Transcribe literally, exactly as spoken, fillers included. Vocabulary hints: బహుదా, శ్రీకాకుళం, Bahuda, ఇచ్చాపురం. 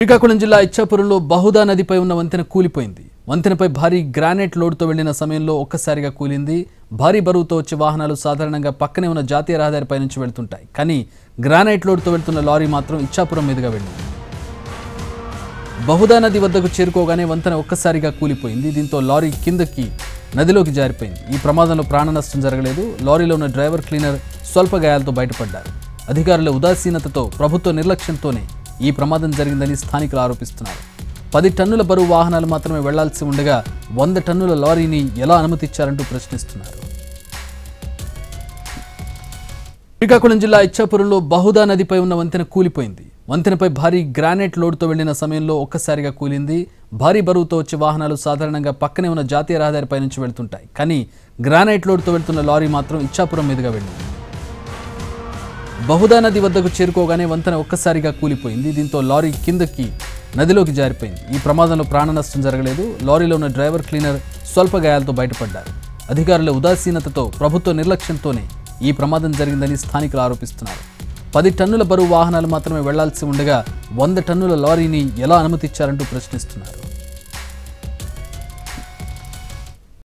శ్రీకాకుళం జిల్లా ఇచ్చాపురంలో బహుదా నదిపై ఉన్న వంతెన కూలిపోయింది। వంతెనపై భారీ గ్రానైట్ లోడ్తో వెళ్లిన సమయంలో ఒక్కసారిగా కూలింది। భారీ బరువుతో వచ్చే వాహనాలు సాధారణంగా పక్కనే ఉన్న జాతీయ రహదారిపై నుంచి వెళ్తుంటాయి, కానీ గ్రానైట్ లోడ్తో వెళ్తున్న లారీ మాత్రం ఇచ్చాపురం మీదుగా వెళ్ళింది। బహుదా నది వద్దకు చేరుకోగానే వంతెన ఒక్కసారిగా కూలిపోయింది। దీంతో లారీ కిందకి నదిలోకి జారిపోయింది। ఈ ప్రమాదంలో ప్రాణ నష్టం జరగలేదు। లారీలో ఉన్న డ్రైవర్, క్లీనర్ స్వల్ప గాయాలతో బయటపడ్డారు। అధికారుల ఉదాసీనతతో, ప్రభుత్వ నిర్లక్ష్యంతోనే ఈ ప్రమాదం జరిగిందని స్థానికులు ఆరోపిస్తున్నారు। పది టన్నుల బరువు వాహనాలు మాత్రమే వెళ్లాల్సి ఉండగా వంద టన్నుల లారీని ఎలా అనుమతించారంటూ ప్రశ్నిస్తున్నారు। శ్రీకాకుళం జిల్లా ఇచ్చాపురంలో బహుదా నదిపై ఉన్న వంతెన కూలిపోయింది। వంతెనపై భారీ గ్రానైట్ లోడ్తో వెళ్లిన సమయంలో ఒక్కసారిగా కూలింది। భారీ బరువుతో వచ్చే వాహనాలు సాధారణంగా పక్కనే ఉన్న జాతీయ రహదారిపై నుంచి వెళ్తుంటాయి, కానీ గ్రానైట్ లోడ్తో వెళ్తున్న లారీ మాత్రం ఇచ్చాపురం మీదుగా వెళ్ళింది। బహుదా నది వద్దకు చేరుకోగానే వంతెన ఒక్కసారిగా కూలిపోయింది। దీంతో లారీ కిందకి నదిలోకి జారిపోయింది। ఈ ప్రమాదంలో ప్రాణ నష్టం జరగలేదు। లారీలో ఉన్న డ్రైవర్, క్లీనర్ స్వల్ప గాయాలతో బయటపడ్డారు। అధికారుల ఉదాసీనతతో, ప్రభుత్వ నిర్లక్ష్యంతోనే ఈ ప్రమాదం జరిగిందని స్థానికులు ఆరోపిస్తున్నారు। పది టన్నుల బరువు వాహనాలు మాత్రమే వెళ్లాల్సి ఉండగా వంద టన్నుల లారీని ఎలా అనుమతించారంటూ ప్రశ్నిస్తున్నారు।